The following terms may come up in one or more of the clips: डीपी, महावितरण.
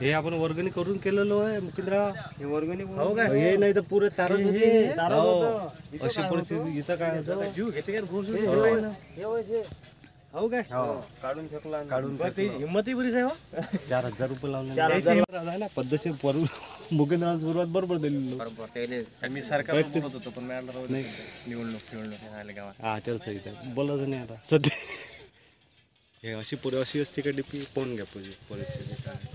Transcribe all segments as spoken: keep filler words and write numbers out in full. हे आपण वर्गणी करून केलेलो आहे मुकिंद्रा, हे वर्गणी हो काय हे नाही तर पूर्ण तारच होते, तारच होतं अशी परिस्थिती इथं काय होतं जीव घेते यार घोसून होईल ना हे होय जे हो काय काढून शकला काढून ते हिम्मतही बरीच आहे हो चार हजार रुपये लावले चार हजार आहे ना पद्धतशीर परू मुकिंद्रा सुरुवात बरोबर दिली बरोबर तेले मी सरकार म्हणत होतो पण मला निवडणूक निवडणूक आले गावात हा चल सही आहे बोलत नाही आता सध्या हे अशी पूर्व अशी असते का डीपी कोण घ्या परिस्थिती काय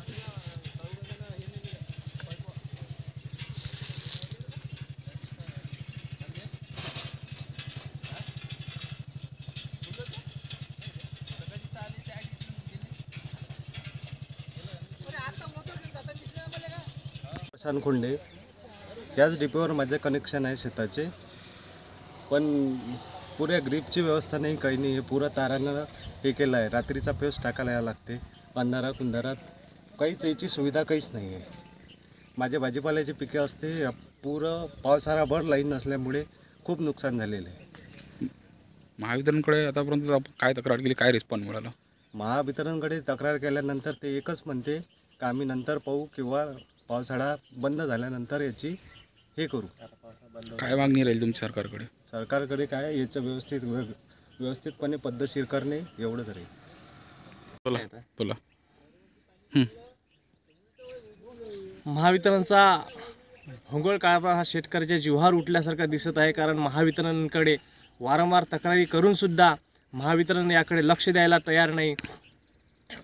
शानखोंडे याच डिपोवर माझे कनेक्शन आहे शेताचे पण पुऱ्या ग्रीपची व्यवस्था नाही काही नाही, हे पुरा तारानं हे केलं आहे, रात्रीचा पेस टाकायला लागते, अंधारा कुंधारात काहीच याची सुविधा काहीच नाही आहे। माझे भाजीपाल्याची पिके असते पुरं पावसाळाभर लाईन नसल्यामुळे खूप नुकसान झालेलं आहे। महावितरणकडे आतापर्यंत काय तक्रार केली, काय रिस्पॉन्स मिळाला? महावितरणकडे तक्रार केल्यानंतर ते एकच म्हणते का आम्ही नंतर पाहू किंवा पावसाळा बंद झाल्यानंतर याची हे करू। काय मागणी राहील तुमची सरकारकडे? सरकारकडे काय याचं व्यवस्थित व्यवस्थितपणे पद्धतशीर करणे एवढंच राहील। बोला बोला। महावितरणचा भोंगळ काळापा हा शेतकऱ्याच्या जीवावर उठल्यासारखा दिसत आहे, कारण महावितरणकडे वारंवार तक्रारी करून सुद्धा महावितरण याकडे लक्ष द्यायला तयार नाही।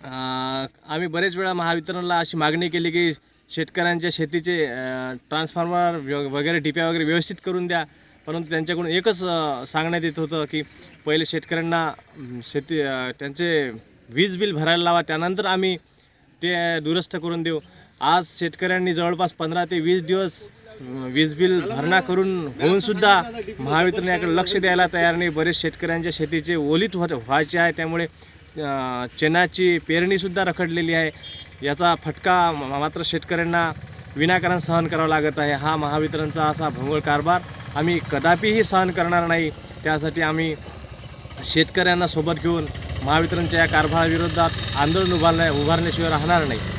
आम्ही बरेच वेळा महावितरणला अशी मागणी केली की शेतकऱ्यांच्या शेतीचे ट्रान्सफॉर्मर वगैरे डिप्या वगैरे व्यवस्थित करून द्या, परंतु त्यांच्याकडून एकच सांगण्यात येत होतं की पहिले शेतकऱ्यांना शेती त्यांचे वीज बिल भरायला लावा, त्यानंतर आम्ही ते दुरुस्त करून देऊ। आज शेतकऱ्यांनी जवळपास पंधरा ते वीस दिवस वीज बिल भरणा करून होऊनसुद्धा महावितरण याकडे लक्ष द्यायला तयार नाही। बरेच शेतकऱ्यांच्या शेतीचे ओलीत होत व्हायचे आहे, त्यामुळे चणाची पेरणीसुद्धा रखडलेली आहे। याचा फटका मात्र शेतकऱ्यांना विनाकारण सहन करावा लागत आहे। हा महावितरणचा असा भोंगळ कारभार आम्ही कदापिही सहन करणार नाही। त्यासाठी आम्ही शेतकऱ्यांना सोबत घेऊन महावितरणच्या या कारभाराविरोधात आंदोलन उभारण्या उभारण्याशिवाय राहणार नाही।